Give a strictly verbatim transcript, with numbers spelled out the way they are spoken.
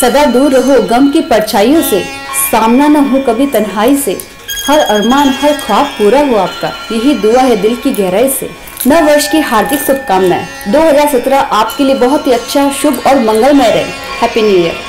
सदा दूर रहो गम की परछाइयों से, सामना न हो कभी तन्हाई से। हर अरमान हर ख्वाब पूरा हो आपका, यही दुआ है दिल की गहराई से। नव वर्ष की हार्दिक शुभकामनाएं। दो हज़ार सत्रह आपके लिए बहुत ही अच्छा, शुभ और मंगलमय रहे। Happy new year.